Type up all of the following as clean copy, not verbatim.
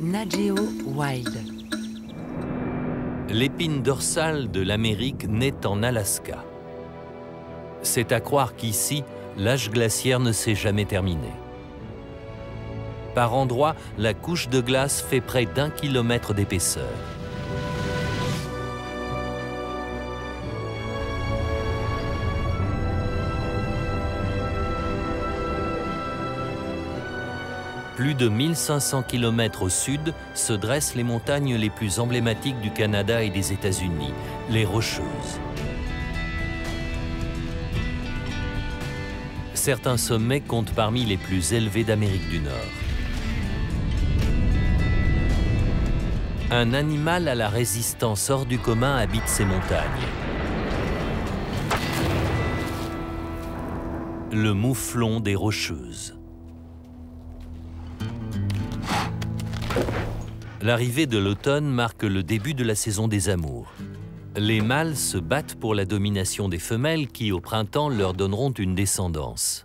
Nat Geo Wild. L'épine dorsale de l'Amérique naît en Alaska. C'est à croire qu'ici, l'âge glaciaire ne s'est jamais terminé. Par endroits, la couche de glace fait près d'1 kilomètre d'épaisseur. Plus de 1500 km au sud se dressent les montagnes les plus emblématiques du Canada et des États-Unis, les Rocheuses. Certains sommets comptent parmi les plus élevés d'Amérique du Nord. Un animal à la résistance hors du commun habite ces montagnes. Le mouflon des Rocheuses. L'arrivée de l'automne marque le début de la saison des amours. Les mâles se battent pour la domination des femelles qui, au printemps, leur donneront une descendance.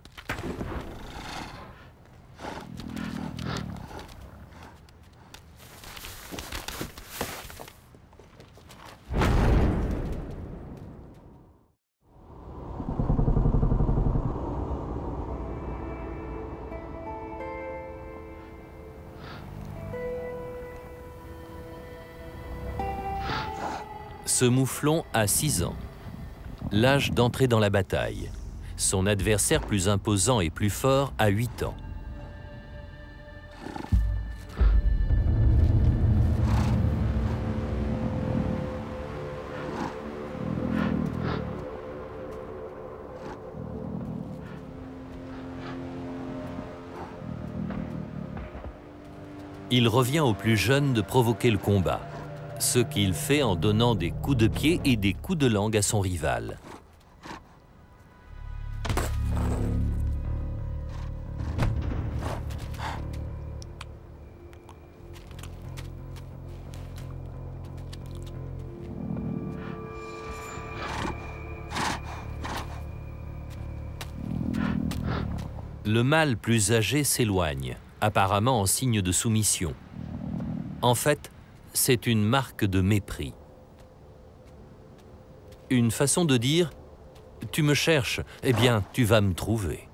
Ce mouflon a 6 ans, l'âge d'entrer dans la bataille. Son adversaire plus imposant et plus fort a 8 ans. Il revient au plus jeune de provoquer le combat. Ce qu'il fait en donnant des coups de pied et des coups de langue à son rival. Le mâle plus âgé s'éloigne, apparemment en signe de soumission. En fait, c'est une marque de mépris. Une façon de dire « Tu me cherches, eh bien, tu vas me trouver ».